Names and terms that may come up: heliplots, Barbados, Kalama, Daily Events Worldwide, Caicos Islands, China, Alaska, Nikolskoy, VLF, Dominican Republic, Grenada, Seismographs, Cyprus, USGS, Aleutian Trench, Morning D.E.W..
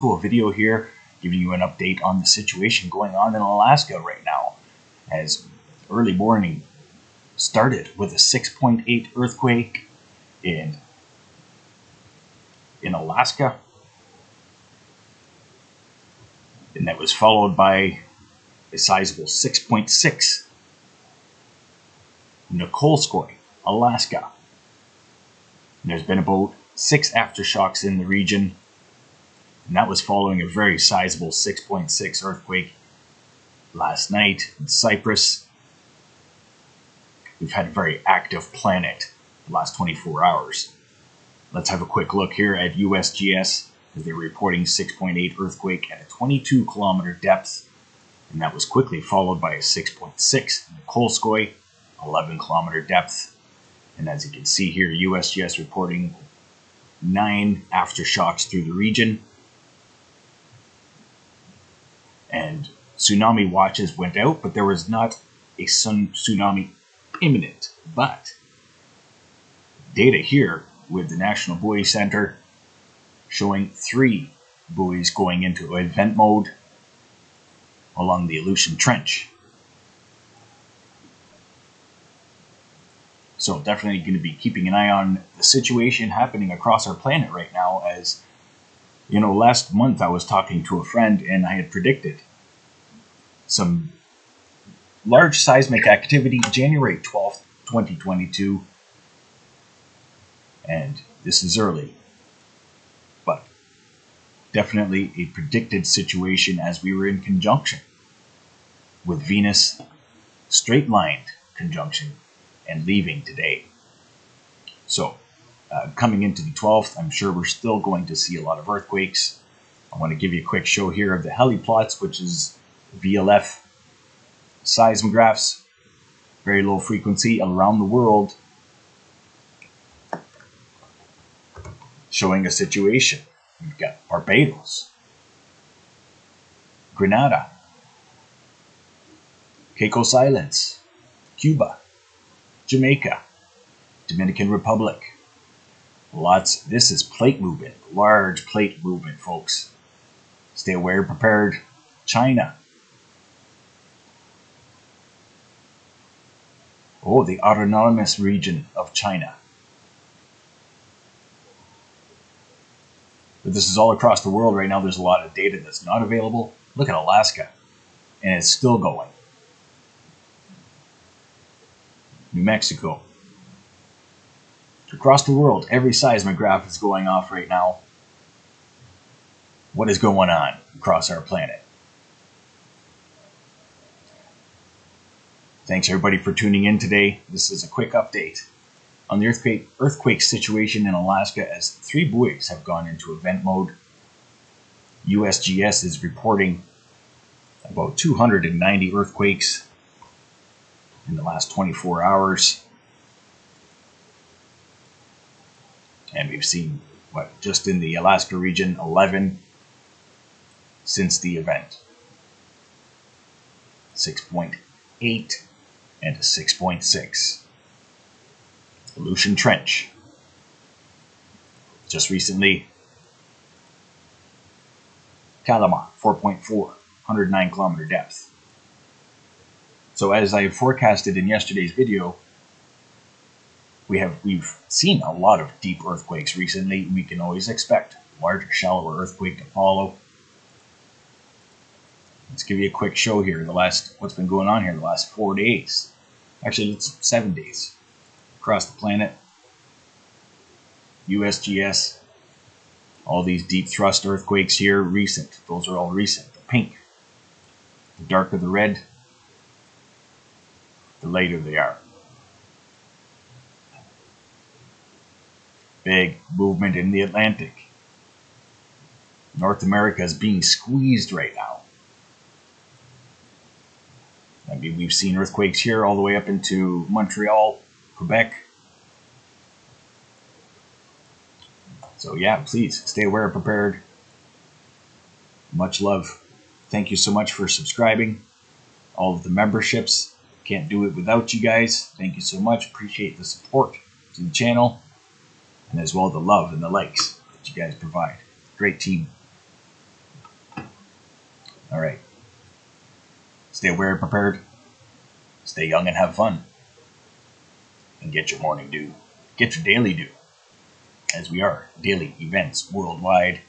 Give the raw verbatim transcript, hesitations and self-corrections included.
cool video here giving you an update on the situation going on in Alaska right now, as early morning started with a six point eight earthquake in in Alaska, and that was followed by a sizable six point six Nikolskoy, Alaska. And there's been about six aftershocks in the region, and that was following a very sizable six point six earthquake last night in Cyprus. We've had a very active planet the last twenty-four hours. Let's have a quick look here at U S G S, as they're reporting six point eight earthquake at a twenty-two kilometer depth, and that was quickly followed by a six point six Nikolskoy, eleven kilometer depth. And as you can see here, U S G S reporting nine aftershocks through the region. And tsunami watches went out, but there was not a tsunami imminent. But data here with the National Buoy Center showing three buoys going into event mode along the Aleutian Trench. So definitely going to be keeping an eye on the situation happening across our planet right now, as, you know, last month I was talking to a friend and I had predicted some large seismic activity January twelfth, twenty twenty-two, and this is early, but definitely a predicted situation, as we were in conjunction with Venus, straight-lined conjunction, and leaving today. So uh, coming into the twelfth, I'm sure we're still going to see a lot of earthquakes. I want to give you a quick show here of the heliplots, which is V L F seismographs, very low frequency around the world, showing a situation. We've got Barbados, Grenada, Caicos Islands, Cuba, Jamaica, Dominican Republic. Lots, this is plate movement, large plate movement, folks. Stay aware, prepared. China. Oh, the autonomous region of China. But this is all across the world right now. There's a lot of data that's not available. Look at Alaska, and it's still going. New Mexico. Across the world, every seismograph is going off right now. What is going on across our planet? Thanks everybody for tuning in today. This is a quick update on the earthquake earthquake situation in Alaska, as three buoys have gone into event mode. U S G S is reporting about two hundred ninety earthquakes in the last twenty-four hours, and we've seen, what, just in the Alaska region, eleven since the event, six point eight and a six point six. Aleutian Trench, just recently, Kalama, four point four, one hundred nine kilometer depth. So as I forecasted in yesterday's video, we have, we've seen a lot of deep earthquakes recently. We can always expect larger, shallower earthquake to follow. Let's give you a quick show here. The last, what's been going on here the last four days. Actually, it's seven days across the planet. U S G S, all these deep thrust earthquakes here, recent. Those are all recent. The pink, the darker the red, the later they are. Big movement in the Atlantic. North America is being squeezed right now. I mean, we've seen earthquakes here all the way up into Montreal, Quebec. So yeah, please stay aware, prepared. Much love. Thank you so much for subscribing. All of the memberships. Can't do it without you guys. Thank you so much. Appreciate the support to the channel, and as well the love and the likes that you guys provide. Great team. All right. Stay aware and prepared. Stay young and have fun. And get your morning dew. Get your daily dew. As we are daily events worldwide.